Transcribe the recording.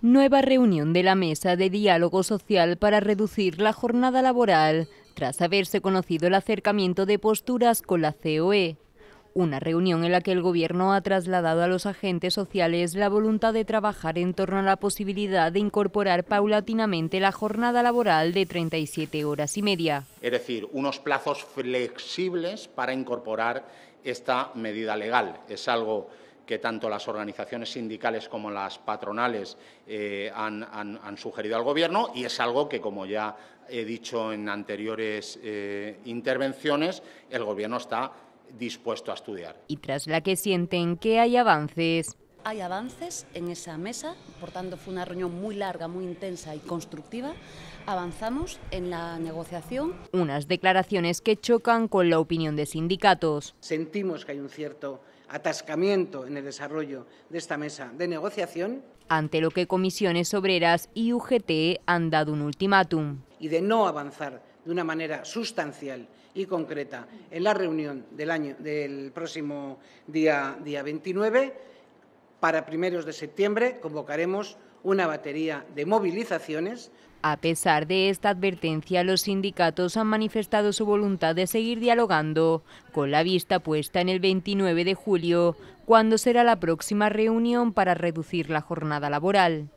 Nueva reunión de la Mesa de Diálogo Social para reducir la jornada laboral, tras haberse conocido el acercamiento de posturas con la CEOE. Una reunión en la que el Gobierno ha trasladado a los agentes sociales la voluntad de trabajar en torno a la posibilidad de incorporar paulatinamente la jornada laboral de 37 horas y media. Es decir, unos plazos flexibles para incorporar esta medida legal. Es algo que tanto las organizaciones sindicales como las patronales han sugerido al Gobierno, y es algo que, como ya he dicho en anteriores intervenciones, el Gobierno está dispuesto a estudiar. Y tras la que sienten que hay avances. Hay avances en esa mesa, por tanto fue una reunión muy larga, muy intensa y constructiva. Avanzamos en la negociación. Unas declaraciones que chocan con la opinión de sindicatos. Sentimos que hay un cierto atascamiento en el desarrollo de esta mesa de negociación. Ante lo que Comisiones Obreras y UGT han dado un ultimátum. Y de no avanzar de una manera sustancial y concreta en la reunión del próximo día 29, para primeros de septiembre convocaremos una batería de movilizaciones. A pesar de esta advertencia, los sindicatos han manifestado su voluntad de seguir dialogando, con la vista puesta en el 29 de julio, cuando será la próxima reunión para reducir la jornada laboral.